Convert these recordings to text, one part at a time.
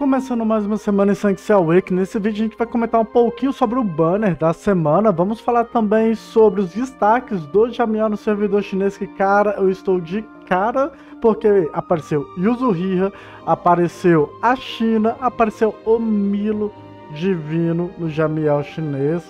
Começando mais uma semana em Saint Seiya Awakening, nesse vídeo a gente vai comentar um pouquinho sobre o banner da semana. Vamos falar também sobre os destaques do Jamiel no servidor chinês, que cara, eu estou de cara, porque apareceu Yuzuriha, apareceu a China, apareceu o Milo Divino no Jamiel chinês.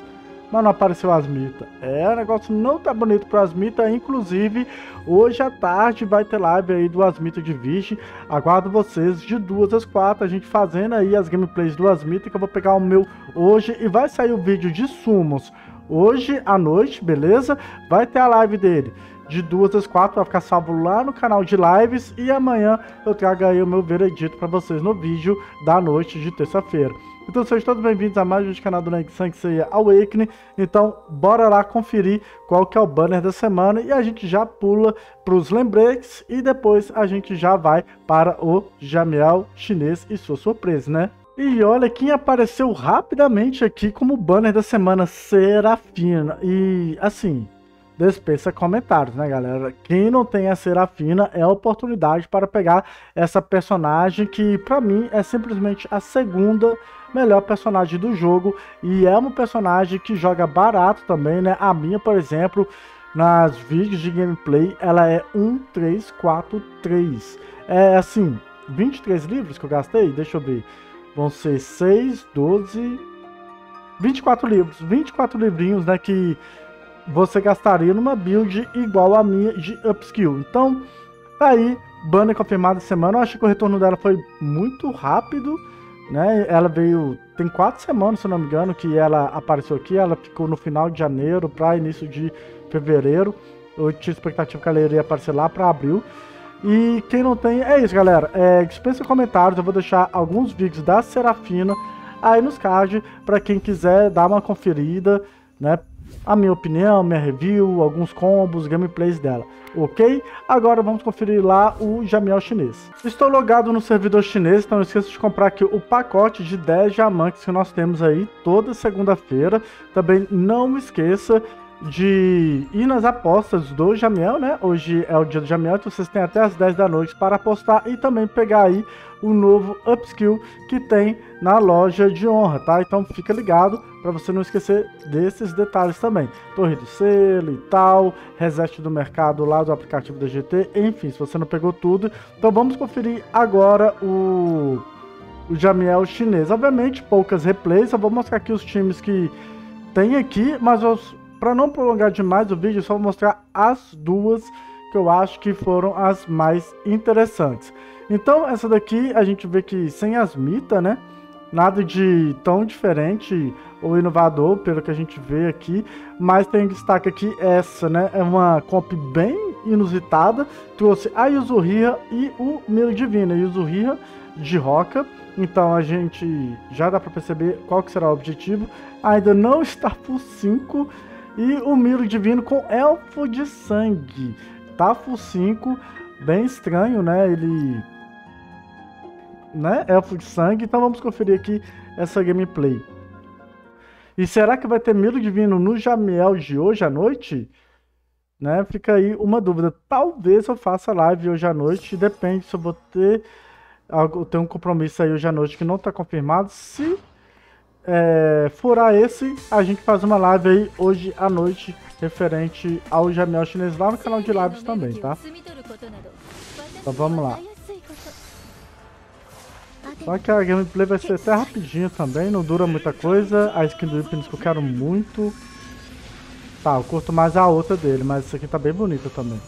Mas não apareceu Asmita. O negócio não tá bonito pro Asmita. Inclusive, hoje à tarde vai ter live aí do Asmita de Virgem. Aguardo vocês de 2 às 4. A gente fazendo aí as gameplays do Asmita, que eu vou pegar o meu hoje. E vai sair o vídeo de Summons hoje à noite, beleza? Vai ter a live dele de 2 às 4. Vai ficar salvo lá no canal de lives. E amanhã eu trago aí o meu veredito pra vocês no vídeo da noite de terça-feira. Então sejam todos bem-vindos a mais um vídeo do canal do NeN Play, que seja Awakening. Então bora lá conferir qual que é o banner da semana e a gente já pula para os lembretes e depois a gente já vai para o Jamiel chinês e sua surpresa, né? E olha quem apareceu rapidamente aqui como banner da semana, Serafina. E assim, dispensa comentários, né, galera? Quem não tem a Serafina é a oportunidade para pegar essa personagem que, pra mim, é simplesmente a segunda melhor personagem do jogo. E é uma personagem que joga barato também, né? A minha, por exemplo, nas vídeos de gameplay, ela é 1343. É, assim, 23 livros que eu gastei? Deixa eu ver. Vão ser 6, 12... 24 livros. 24 livrinhos, né, que você gastaria numa build igual a minha de upskill. Então, tá aí, banner confirmado essa semana. Eu acho que o retorno dela foi muito rápido, né? Ela veio, tem 4 semanas, se não me engano, que ela apareceu aqui. Ela ficou no final de janeiro para início de fevereiro. Eu tinha expectativa que ela iria aparecer lá para abril. E quem não tem, é isso, galera. Dispensa comentários, eu vou deixar alguns vídeos da Serafina aí nos cards, para quem quiser dar uma conferida, né? A minha opinião, minha review, alguns combos, gameplays dela, ok? Agora vamos conferir lá o Jamiel chinês. Estou logado no servidor chinês, então não esqueça de comprar aqui o pacote de 10 diamantes que nós temos aí toda segunda-feira. Também não esqueça de ir nas apostas do Jamiel, né? Hoje é o dia do Jamiel, então vocês têm até as 10 da noite para apostar e também pegar aí o novo upskill que tem na loja de honra, tá? Então fica ligado para você não esquecer desses detalhes também. Torre do selo e tal, reset do mercado lá do aplicativo da GT, enfim, se você não pegou tudo. Então vamos conferir agora o Jamiel chinês. Obviamente poucas replays, eu vou mostrar aqui os times que tem aqui, mas os para não prolongar demais o vídeo, só vou mostrar as duas que eu acho que foram as mais interessantes. Então, essa daqui a gente vê que sem Asmita, né? Nada de tão diferente ou inovador, pelo que a gente vê aqui. Mas tem destaque aqui essa, né? É uma comp bem inusitada. Trouxe a Yuzuriha e o Milo Divino. Yuzuriha de Roca. Então a gente já dá para perceber qual que será o objetivo. Ainda não está full 5. E o Milo Divino com Elfo de Sangue. Tá full 5, bem estranho, né? Ele, né? Elfo de Sangue. Então vamos conferir aqui essa gameplay. E será que vai ter Milo Divino no Jamiel de hoje à noite? Né? Fica aí uma dúvida. Talvez eu faça live hoje à noite. Depende se eu vou ter. Eu tenho um compromisso aí hoje à noite que não tá confirmado. Se furar esse, a gente faz uma live aí hoje à noite referente ao Jamiel chinês lá no canal de lives também, tá? Então vamos lá. Só que a gameplay vai ser até rapidinha também, não dura muita coisa. A skin do Hypnos que eu quero muito. Tá, eu curto mais a outra dele, mas essa aqui tá bem bonita também.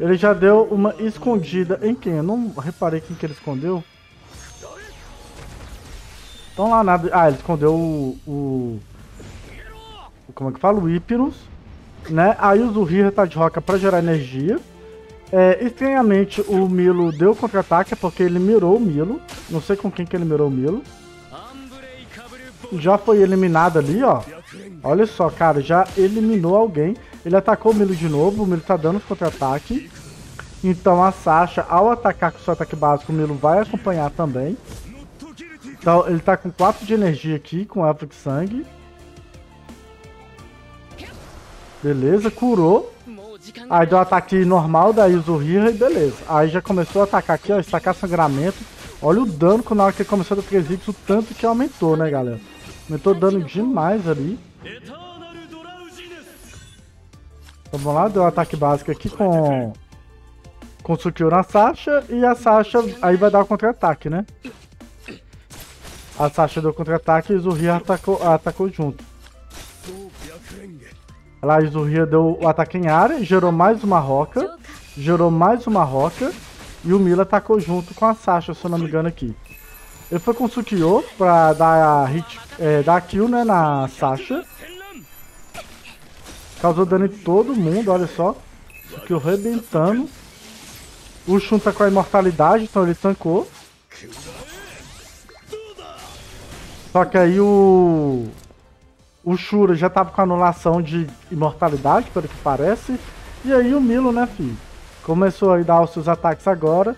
Ele já deu uma escondida em quem? Eu não reparei quem que ele escondeu. Então lá na... Ah, ele escondeu como é que fala? O Hypnos, né? Aí o Zuhir tá de roca pra gerar energia. Estranhamente, o Milo deu contra-ataque porque ele mirou o Milo. Não sei com quem que ele mirou o Milo. Já foi eliminado ali, ó. Olha só, cara, já eliminou alguém. Ele atacou o Milo de novo. O Milo tá dando contra-ataque. Então a Sasha, ao atacar com seu ataque básico, o Milo vai acompanhar também. Então, ele tá com 4 de energia aqui, com Elfo de Sangue. Beleza, curou. Aí deu um ataque normal da Yuzuriha e beleza. Aí já começou a atacar aqui, ó, estacar sangramento. Olha o dano que na hora que começou do 3X, o tanto que aumentou, né, galera? Aumentou o dano demais ali. Então, vamos lá, deu um ataque básico aqui com o Sukiura Sasha. E a Sasha aí vai dar o contra-ataque, né? A Sasha deu contra-ataque e o Zuhir atacou junto. Lá o Zuhir deu o ataque em área, gerou mais uma roca. E o Milo atacou junto com a Sasha, se eu não me engano aqui. Ele foi com o Sukyo pra dar a hit, dar kill, né, na Sasha. Causou dano em todo mundo, olha só. Sukyo rebentando. O Shun tá com a imortalidade, então ele tancou. Só que aí o Shura já tava com anulação de imortalidade, pelo que parece. E aí o Milo, né, filho? Começou a dar os seus ataques agora.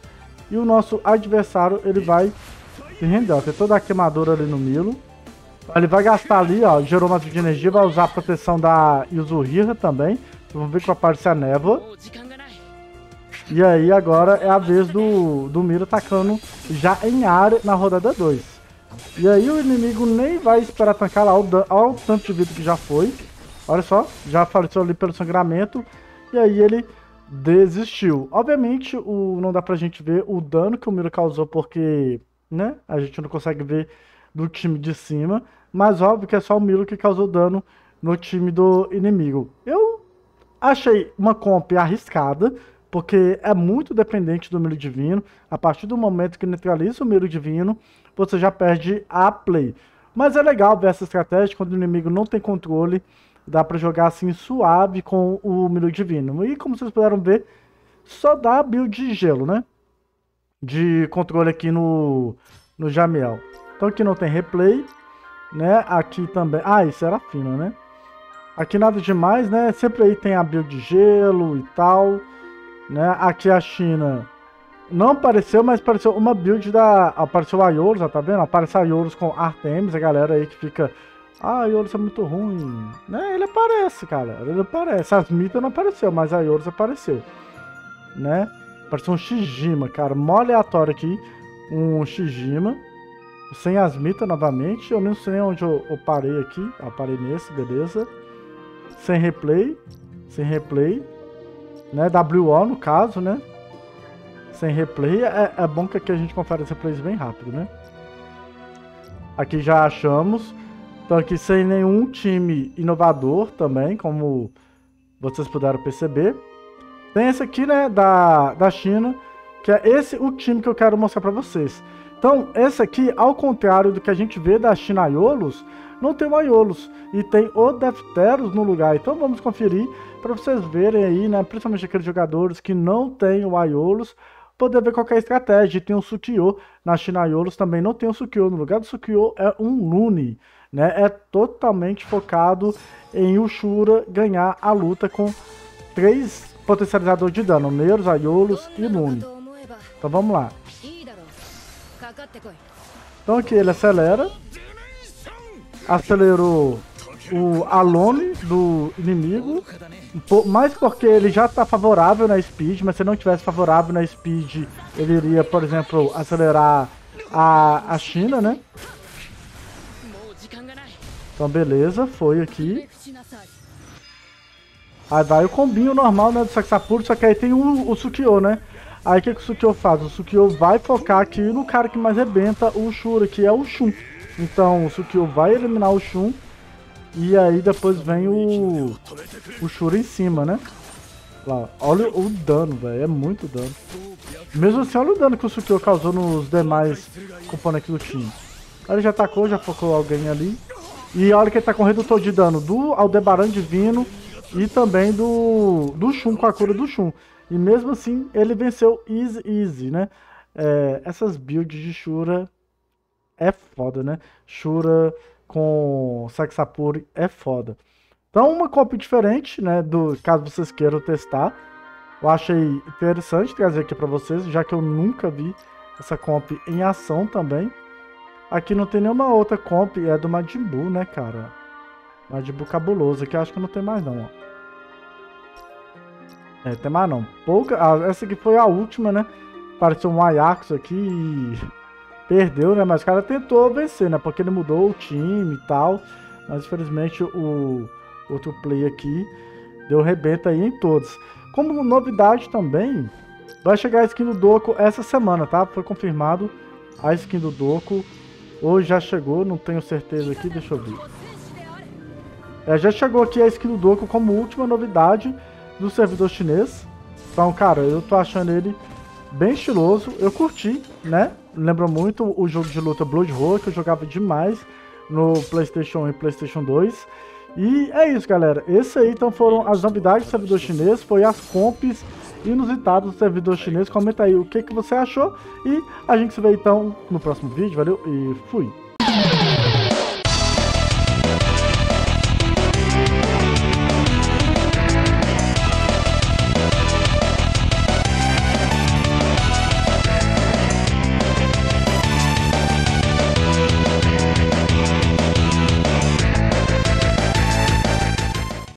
E o nosso adversário, ele vai se render. Tem toda a queimadura ali no Milo. Ele vai gastar ali, ó, gerou uma de energia. Vai usar a proteção da Yuzuriha também. Então, vamos ver que vai aparecer a névoa. E aí agora é a vez do Milo atacando já em área na rodada 2. E aí o inimigo nem vai esperar tancar lá. Olha o tanto de vida que já foi. Olha só, já apareceu ali pelo sangramento. E aí ele desistiu. Obviamente não dá pra gente ver o dano que o Milo causou, porque, né, a gente não consegue ver do time de cima. Mas óbvio que é só o Milo que causou dano no time do inimigo. Eu achei uma comp arriscada, porque é muito dependente do Milo Divino. A partir do momento que neutraliza o Milo Divino, você já perde a play. Mas é legal ver essa estratégia quando o inimigo não tem controle. Dá pra jogar assim suave com o Milo Divino. E como vocês puderam ver, só dá build de gelo, né? De controle aqui no Jamiel. Então aqui não tem replay, né? Aqui também... Ah, e Serafina, né? Aqui nada demais, né? Sempre aí tem a build de gelo e tal... Né? Aqui a China não apareceu, mas apareceu uma build da... Apareceu a Aiolos, tá vendo? Apareceu a Aiolos com Artemis, a galera aí que fica... Ah, Aiolos é muito ruim. Né? Ele aparece, cara. Ele aparece. Asmita não apareceu, mas a Aiolos apareceu. Né? Apareceu um Shijima, cara. Mó aleatório aqui. Um Shijima. Sem Asmita novamente. Eu não sei onde eu parei aqui. Eu parei nesse, beleza. Sem replay. Sem replay. Né, WO no caso, né? Sem replay, é bom que aqui a gente confere os replays bem rápido, né? Aqui já achamos. Então aqui sem nenhum time inovador também, como vocês puderam perceber. Tem esse aqui, né, da China, que é esse o time que eu quero mostrar pra vocês. Então esse aqui, ao contrário do que a gente vê da China Aiolos, não tem o Aiolos e tem o Defteros no lugar. Então vamos conferir para vocês verem aí, né? Principalmente aqueles jogadores que não tem o Aiolos, poder ver qualquer estratégia. Tem o Sukyo na China Aiolos, também não tem o Sukyo. No lugar do Sukyo é um Luni, né? É totalmente focado em o Shura ganhar a luta com 3 potencializadores de dano: Neiros, Aiolos e Luni. Então vamos lá. Então aqui ele acelera. Acelerou o Alone do inimigo, mais porque ele já está favorável na Speed, mas se não tivesse favorável na Speed, ele iria, por exemplo, acelerar a China, né? Então beleza, foi aqui. Aí vai o combinho normal, né, do Saxapur, só que aí tem o Sukyo, né? Aí o que o Sukyo faz? O Sukyo vai focar aqui no cara que mais rebenta o Shura, que é o Shun. Então o Sukyo vai eliminar o Shun. E aí depois vem o Shura em cima, né? Lá, olha o dano, velho. É muito dano. Mesmo assim, olha o dano que o Sukyo causou nos demais componentes do time. Ele já atacou, já focou alguém ali. E olha que ele tá com redutor de dano do Aldebaran Divino e também do Shun, com a cura do Shun. E mesmo assim, ele venceu easy, né? Essas builds de Shura... É foda, né? Shura com Saxapuri é foda. Então, uma cópia diferente, né? Caso vocês queiram testar. Eu achei interessante trazer aqui pra vocês, já que eu nunca vi essa comp em ação também. Aqui não tem nenhuma outra comp, é do Majin Buu, né, cara? Majin Buu cabuloso, aqui eu acho que não tem mais não, ó. Tem mais não. Essa aqui foi a última, né? Pareceu um Ajax aqui e... perdeu, né? Mas o cara tentou vencer, né? Porque ele mudou o time e tal. Mas infelizmente o outro play aqui deu rebenta aí em todos. Como novidade também, vai chegar a skin do Doku essa semana, tá? Foi confirmado a skin do Doku. Ou já chegou, não tenho certeza aqui, deixa eu ver. É, já chegou aqui a skin do Doku como última novidade do servidor chinês. Então, cara, eu tô achando ele bem estiloso. Eu curti, né? Lembra muito o jogo de luta Blood Road, que eu jogava demais no PlayStation 1 e PlayStation 2. E é isso, galera. Esse aí, então, foram as novidades do servidor chinês. Foi as comps inusitadas do servidor chinês. Comenta aí o que você achou. E a gente se vê, então, no próximo vídeo. Valeu e fui!